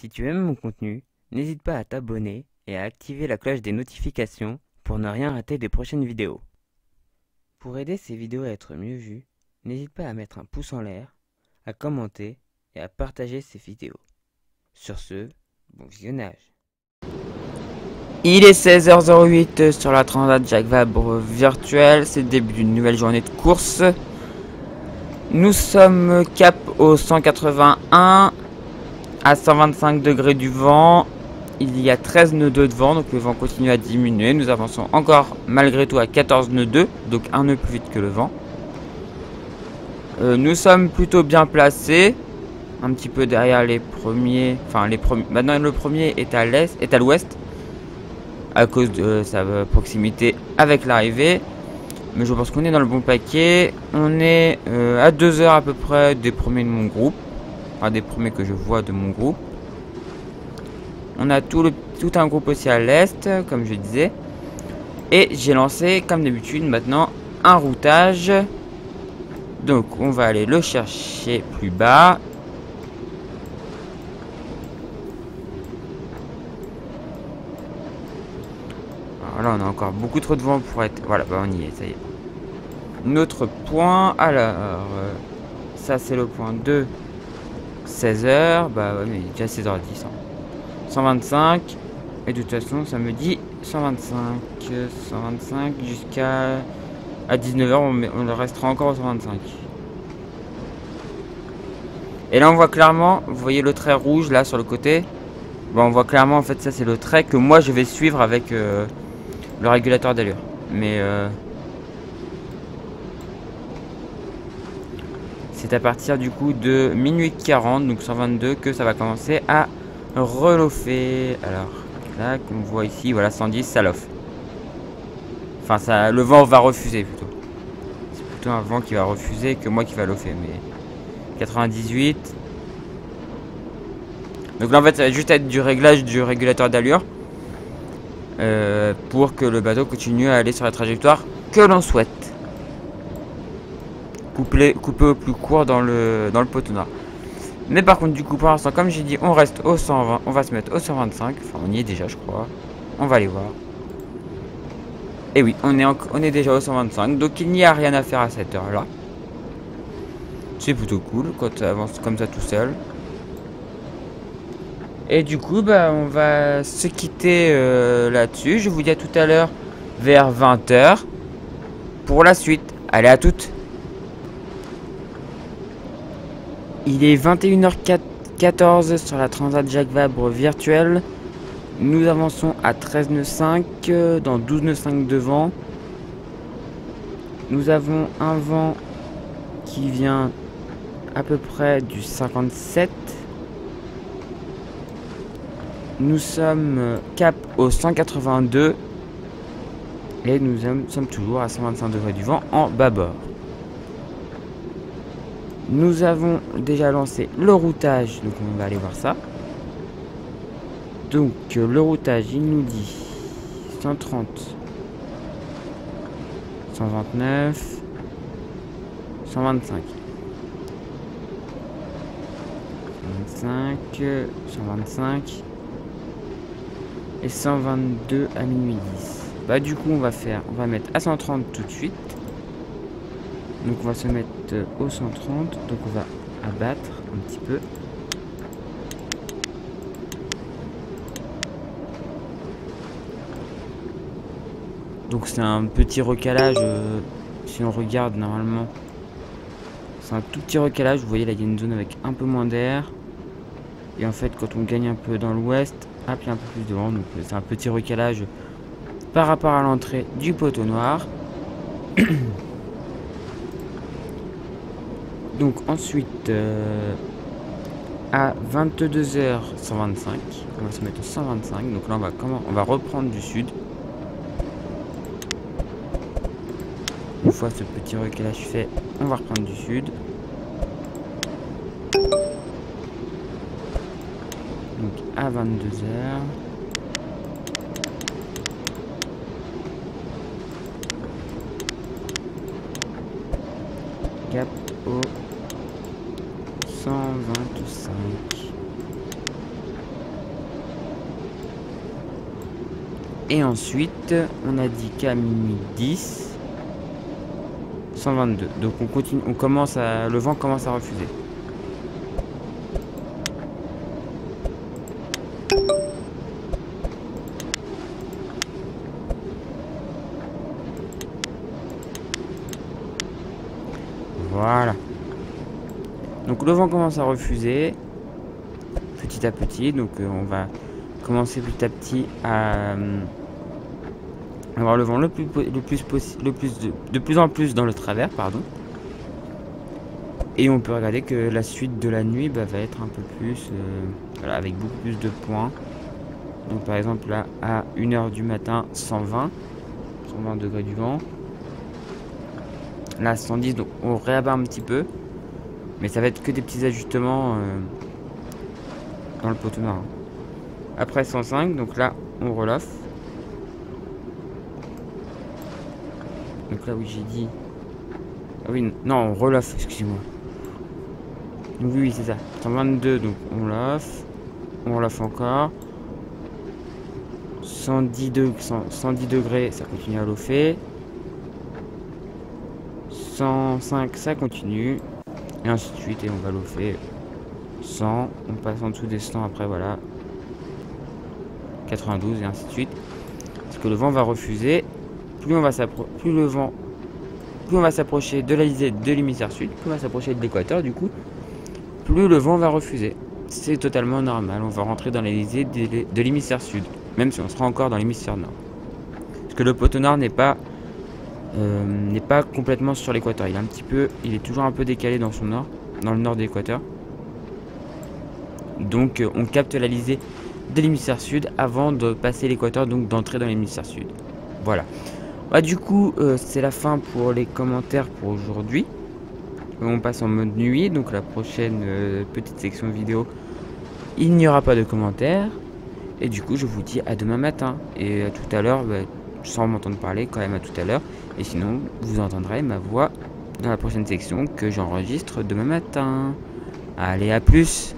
Si tu aimes mon contenu, n'hésite pas à t'abonner et à activer la cloche des notifications pour ne rien rater des prochaines vidéos. Pour aider ces vidéos à être mieux vues, n'hésite pas à mettre un pouce en l'air, à commenter et à partager ces vidéos. Sur ce, bon visionnage. Il est 16h08 sur la Transat Jacques Vabre virtuelle, c'est le début d'une nouvelle journée de course. Nous sommes cap au 181 à 125 degrés du vent. Il y a 13 nœuds 2 de vent, donc le vent continue à diminuer. Nous avançons encore malgré tout à 14 nœuds 2, donc un nœud plus vite que le vent. Nous sommes plutôt bien placés, un petit peu derrière les premiers. Maintenant le premier est à l'est, est à l'ouest, à cause de sa proximité avec l'arrivée, mais je pense qu'on est dans le bon paquet. On est à 2 heures à peu près des premiers de mon groupe, enfin des premiers que je vois de mon groupe. On a tout un groupe aussi à l'est, comme je disais, et j'ai lancé comme d'habitude maintenant un routage, donc on va aller le chercher plus bas. Là, on a encore beaucoup trop de vent pour être... Voilà, bah on y est, ça y est. Notre point, alors... ça, c'est le point de 16h. Bah, ouais, mais déjà 16h10. Hein. 125. Et de toute façon, ça me dit 125. 125 jusqu'à... À 19h, on restera encore au 125. Et là, on voit clairement... Vous voyez le trait rouge, là, sur le côté. Bah, on voit clairement, en fait, ça, c'est le trait que moi, je vais suivre avec... le régulateur d'allure, mais c'est à partir du coup de minuit 40, donc 122, que ça va commencer à relofer. Alors là, comme on voit ici, voilà 110, ça l'offre. Enfin, ça, le vent va refuser plutôt. C'est plutôt un vent qui va refuser que moi qui va lofer, mais 98. Donc là, en fait, ça va juste être du réglage du régulateur d'allure. Pour que le bateau continue à aller sur la trajectoire que l'on souhaite. Couper au plus court dans le peloton. Mais par contre, du coup, pour l'instant, comme j'ai dit, on reste au 120. On va se mettre au 125. Enfin, on y est déjà, je crois. On va aller voir. Et oui, on est déjà au 125. Donc, il n'y a rien à faire à cette heure-là. C'est plutôt cool quand ça avance comme ça tout seul. Et du coup, bah, on va se quitter là-dessus. Je vous dis à tout à l'heure vers 20h pour la suite. Allez, à toutes. Il est 21h14 sur la Transat Jacques Vabre virtuelle. Nous avançons à 13 nœuds 5, dans 12 nœuds 5 de vent. Nous avons un vent qui vient à peu près du 57. Nous sommes cap au 182 et nous sommes toujours à 125 degrés du vent en bâbord. Nous avons déjà lancé le routage, donc on va aller voir ça. Donc le routage, il nous dit 130, 129, 125. 125. Et 122 à minuit 10. Bah du coup on va mettre à 130 tout de suite. Donc on va se mettre au 130. Donc on va abattre un petit peu. Donc c'est un petit recalage. Si on regarde normalement, c'est un tout petit recalage. Vous voyez là il y a une zone avec un peu moins d'air. Et en fait quand on gagne un peu dans l'ouest, puis un peu plus devant, donc c'est un petit recalage par rapport à l'entrée du poteau noir. Donc ensuite à 22h 125, on va se mettre au 125. Donc là on va reprendre du sud. Une fois ce petit recalage fait, on va reprendre du sud. Donc à 22h. Cap au 125. Et ensuite, on a dit qu'à minuit 10, 122. Donc on continue, on commence à, le vent commence à refuser. Voilà. Donc le vent commence à refuser petit à petit. Donc on va commencer petit à petit à avoir le vent de plus en plus dans le travers, pardon. Et on peut regarder que la suite de la nuit va être un peu plus, voilà, avec beaucoup plus de points. Donc par exemple là à 1h du matin 120 degrés du vent. Là 110, donc on réabat un petit peu, mais ça va être que des petits ajustements dans le poteau marin. Après 105, donc là on reloffe. Donc là oui j'ai dit, ah oui non on reloffe, excusez-moi. Oui c'est ça, 122, donc on reloffe encore. 110 degrés, ça continue à loffer. 105, ça continue, et ainsi de suite, et on va loffer. 100, on passe en dessous des 100, après voilà, 92, et ainsi de suite, parce que le vent va refuser. Plus on va s'approcher de l'hémisphère sud, plus on va s'approcher de l'équateur, du coup, plus le vent va refuser. C'est totalement normal, on va rentrer dans l'hélysée de l'hémisphère sud, même si on sera encore dans l'hémisphère nord, parce que le poteau nord n'est pas complètement sur l'équateur, il est toujours un peu décalé dans son nord, dans le nord de l'équateur. Donc on capte l'hélysée de l'hémisphère sud avant de passer l'équateur, donc d'entrer dans l'hémisphère sud. Voilà. Bah, du coup c'est la fin pour les commentaires pour aujourd'hui. On passe en mode nuit, donc la prochaine petite section vidéo il n'y aura pas de commentaires. Et du coup je vous dis à demain matin et à tout à l'heure. Bah, sans m'entendre parler quand même à tout à l'heure, et sinon vous entendrez ma voix dans la prochaine section que j'enregistre demain matin. Allez, à plus.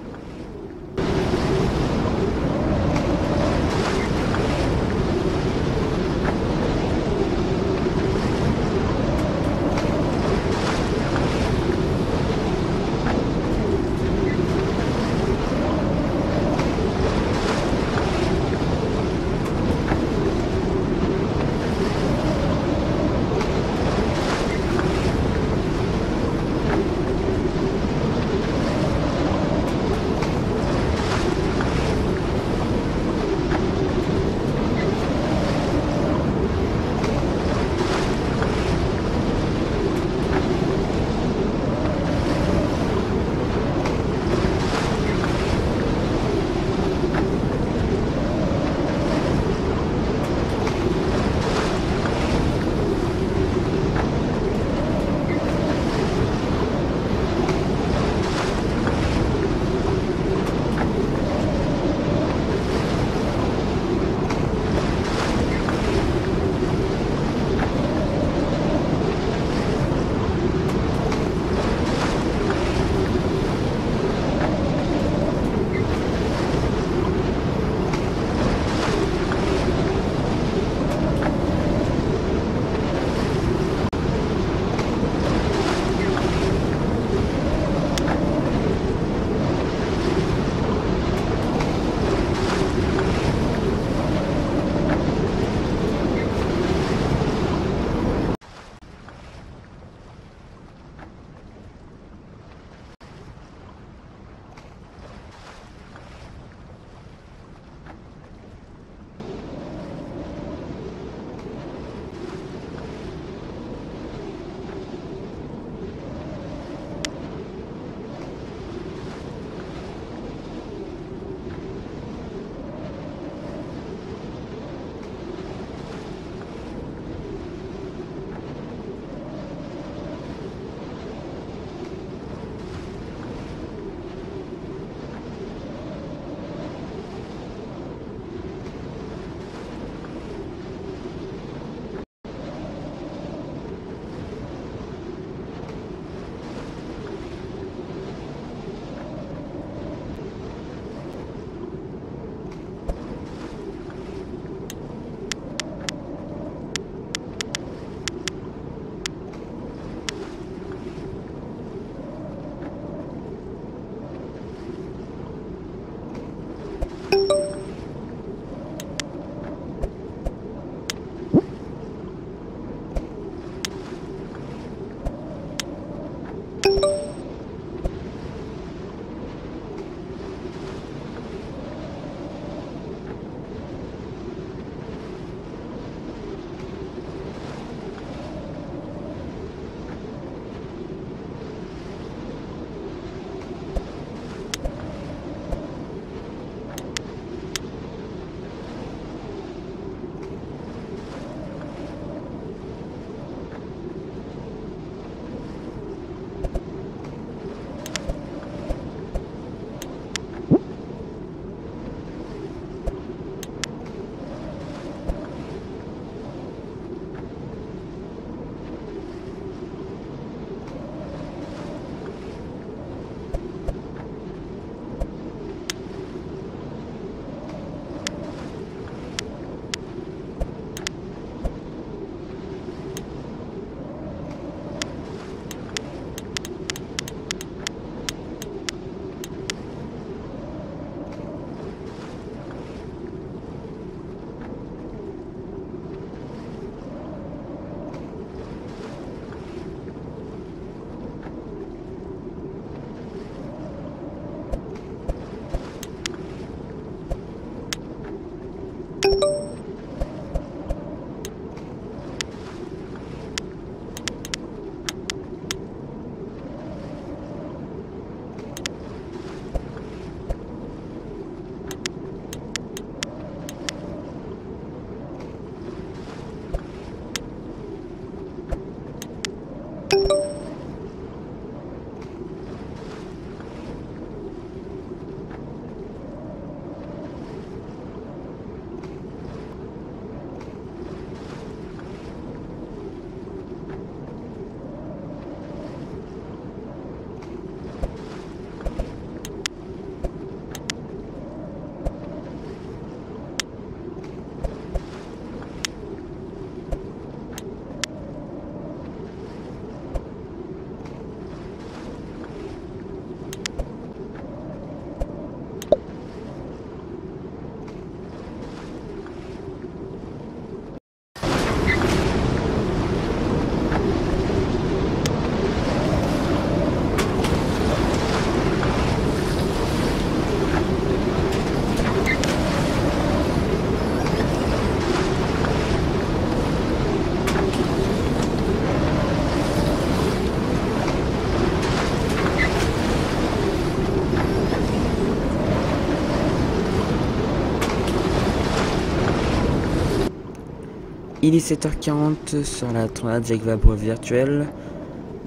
Il est 7h40 sur la Transat Jacques Vabre virtuelle.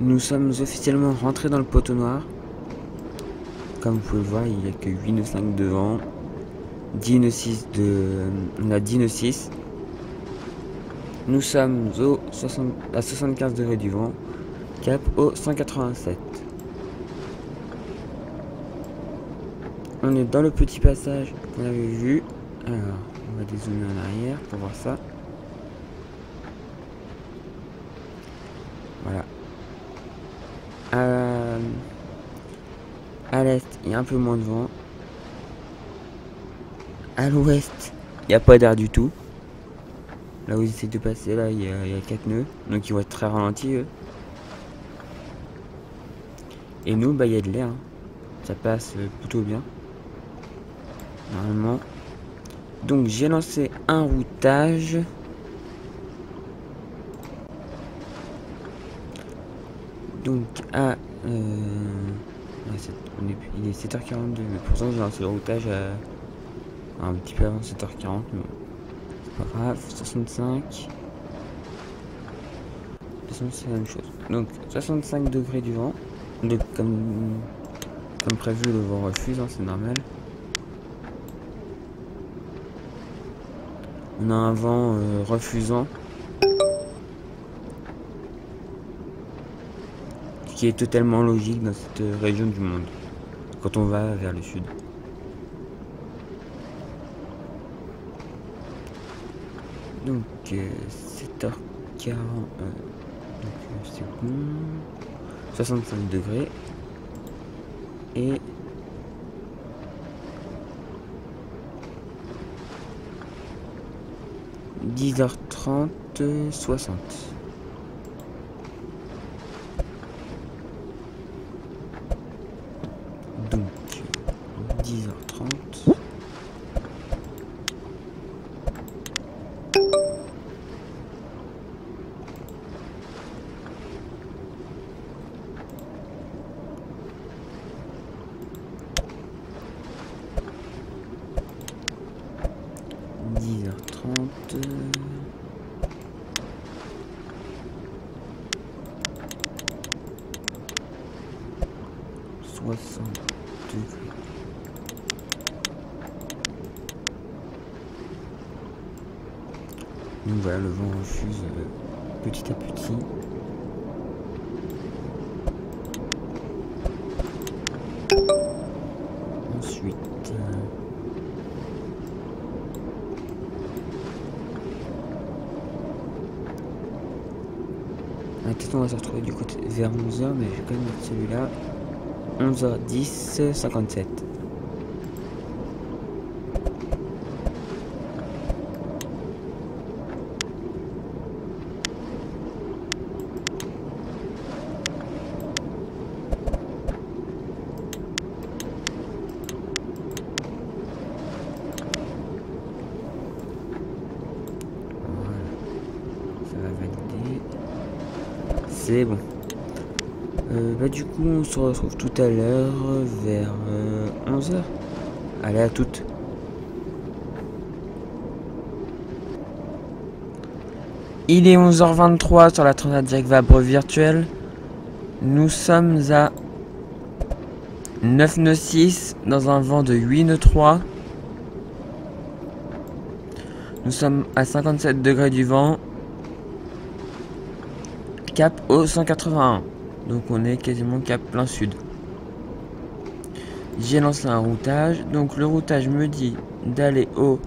Nous sommes officiellement rentrés dans le poteau noir. Comme vous pouvez le voir, il n'y a que 8 nœuds 5 devant. 10 nœuds 6 de... On a 10 nœuds 6. Nous sommes au 75 degrés du vent. Cap au 187. On est dans le petit passage qu'on avait vu. Alors, on va dézoomer en arrière pour voir ça. Voilà. À l'est, il y a un peu moins de vent. À l'ouest, il n'y a pas d'air du tout. Là où ils essaient de passer, là, il y a 4 nœuds. Donc, ils vont être très ralentis, eux. Et nous, bah, il y a de l'air. Hein. Ça passe plutôt bien. Normalement. Donc, j'ai lancé un routage. Donc à... il est 7h42, mais pourtant j'ai lancé le routage à un petit peu avant 7h40, mais c'est pas grave. 65. De toute façon c'est la même chose. Donc 65 degrés du vent. Donc comme prévu, le vent refuse, hein, c'est normal. On a un vent refusant, qui est totalement logique dans cette région du monde quand on va vers le sud. Donc 7h40, c'est bon, 65 degrés et à 10h30, 60. Donc 10h30. Donc voilà, le vent refuse petit à petit. Ensuite, peut-être on va se retrouver du côté vers 11h, mais je vais quand même mettre celui-là. 11h10, 57. C'est bon. Du coup, on se retrouve tout à l'heure vers 11h. Allez, à toutes. Il est 11h23 sur la Transat Jacques Vabre virtuelle. Nous sommes à 9 nœuds 6 dans un vent de 8 nœuds 3. Nous sommes à 57 degrés du vent. Cap au 181, donc on est quasiment cap plein sud. J'ai lancé un routage, donc le routage me dit d'aller au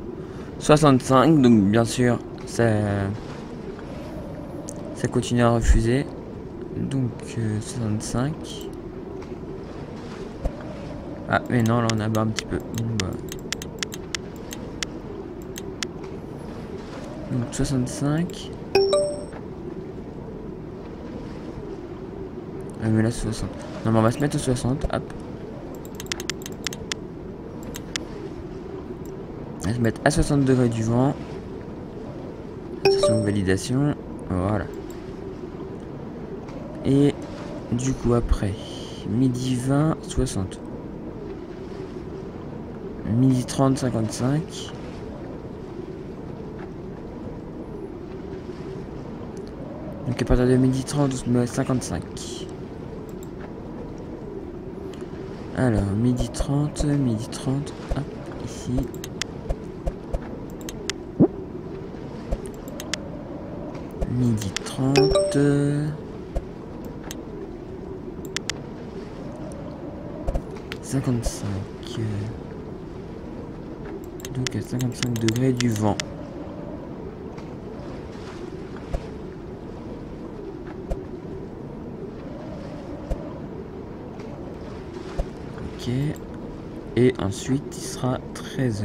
65, donc bien sûr ça continue à refuser, donc 65. Ah mais non, là on abat un petit peu, donc 65. Mais là 60. Non mais on va se mettre au 60. Hop. On va se mettre à 60 degrés du vent. Attention, validation. Voilà. Et du coup après. Midi 20, 60. Midi 30, 55. Donc à partir de 12h30, 12h55. Alors, 12h30, 12h30, hop, ici. Midi 30. Donc à 55 degrés du vent. Ok. Et ensuite il sera 13h.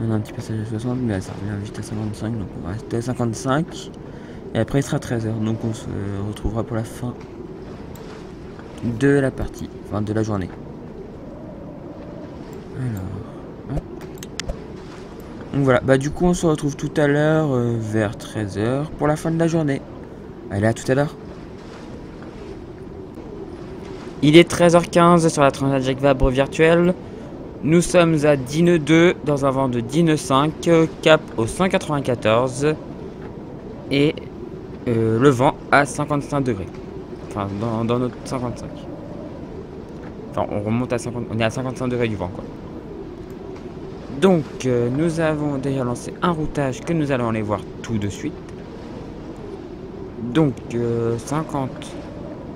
On a un petit passage à 60, mais là, ça revient juste à 55, donc on va rester à 55. Et après il sera 13h, donc on se retrouvera pour la fin de la partie, enfin de la journée. Alors, hop. Donc voilà, bah du coup on se retrouve tout à l'heure vers 13h pour la fin de la journée. Allez, à tout à l'heure. Il est 13h15 sur la Transat Jacques Vabre virtuelle. Nous sommes à Digne 2 dans un vent de Digne 5, cap au 194 et le vent à 55 degrés. Enfin, dans notre 55. Enfin, on remonte à 50, on est à 55 degrés du vent, quoi. Donc, nous avons déjà lancé un routage que nous allons aller voir tout de suite. Donc, 50,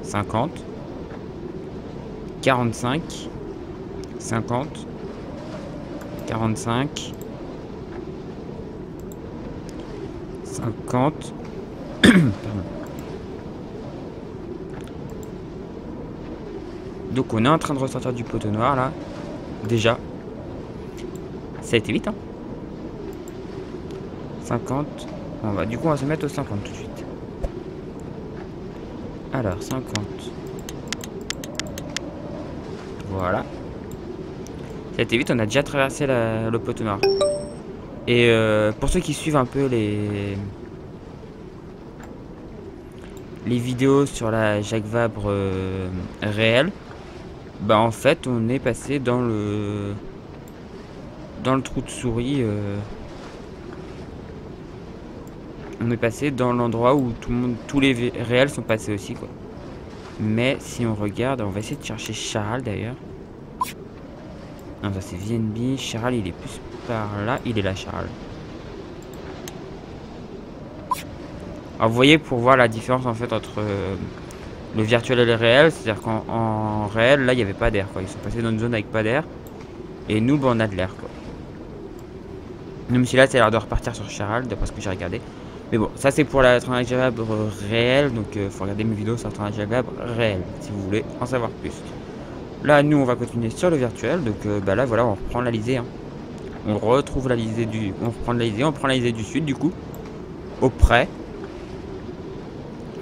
50, 45, 50. 45, 50, donc on est en train de ressortir du poteau noir là, déjà, ça a été vite hein, 50, on va, du coup on va se mettre au 50 tout de suite, alors 50, voilà. Ça a été vite, on a déjà traversé le poteau noir. Et pour ceux qui suivent un peu les vidéos sur la Jacques Vabre réelle, bah en fait on est passé dans le trou de souris. On est passé dans l'endroit où tous les réels sont passés aussi quoi. Mais si on regarde, on va essayer de chercher Charal d'ailleurs. Non, ça c'est VNB, Charal il est plus par là, il est là Charal. Alors vous voyez pour voir la différence en fait entre le virtuel et le réel, c'est-à-dire qu'en réel là il n'y avait pas d'air quoi, ils sont passés dans une zone avec pas d'air et nous bah, on a de l'air quoi. Même si là ça a l'air de repartir sur Charal d'après ce que j'ai regardé. Mais bon, ça c'est pour la Transat Jacques Vabre réelle, donc faut regarder mes vidéos sur la Transat Jacques Vabre réelle si vous voulez en savoir plus. Là, nous, on va continuer sur le virtuel. Donc, bah là, voilà, on reprend la lisée. Hein. On retrouve la lisée du... On reprend la lisée. On prend la lisée du sud, du coup. Au près.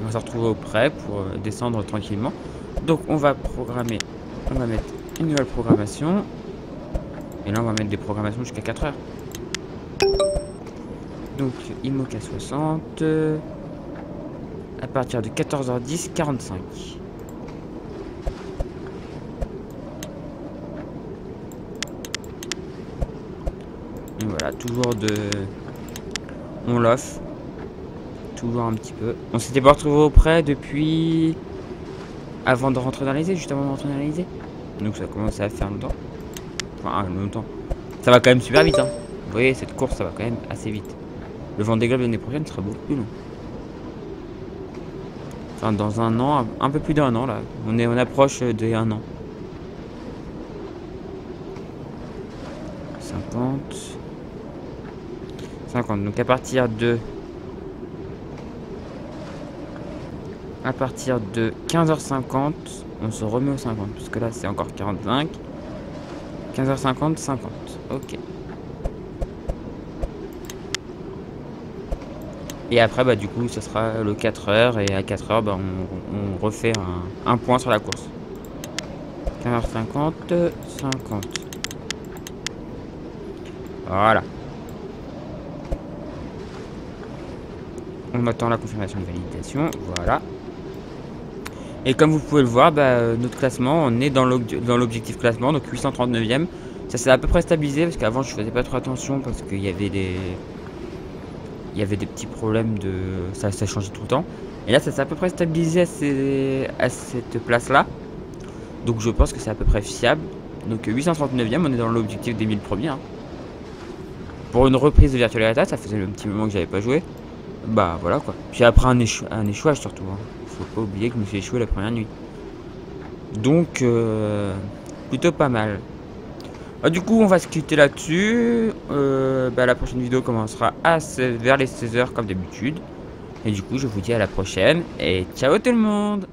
On va se retrouver au près pour descendre tranquillement. Donc, on va programmer... On va mettre une nouvelle programmation. Et là, on va mettre des programmations jusqu'à 4 heures. Donc, Imoca 60. À partir de 14h10, 45. Voilà, toujours de... On l'offre. Toujours un petit peu. On s'était pas retrouvé auprès depuis... Avant de rentrer dans les ailes, juste avant de rentrer dans les ailes. Donc ça commence à faire longtemps. Enfin, longtemps. Ça va quand même super vite, hein. Vous voyez, cette course, ça va quand même assez vite. Le Vendée Globe l'année prochaine sera beaucoup plus long. Enfin, dans un an, un peu plus d'un an, là. On approche de un an. 50... 50. Donc à partir de 15h50 on se remet au 50 parce que là c'est encore 45. 15h50, 50. Ok. Et après bah du coup ça sera le 4h et à 4h bah, on refait un point sur la course. 15h50, 50. Voilà. On attend la confirmation de validation, voilà. Et comme vous pouvez le voir, bah, notre classement, on est dans l'objectif classement, donc 839e. Ça s'est à peu près stabilisé, parce qu'avant je faisais pas trop attention, parce qu'il y avait des... il y avait des petits problèmes de ça changeait tout le temps, et là ça s'est à peu près stabilisé à cette place là, donc je pense que c'est à peu près fiable. Donc 839e, on est dans l'objectif des 1000 premiers hein. Pour une reprise de Virtual Regatta, ça faisait un petit moment que j'avais pas joué, bah voilà quoi. Puis après un échouage surtout hein. Faut pas oublier que je me suis échoué la première nuit, donc plutôt pas mal. Ah, du coup on va se quitter là dessus, la prochaine vidéo commencera vers les 16h comme d'habitude, et du coup je vous dis à la prochaine et ciao tout le monde.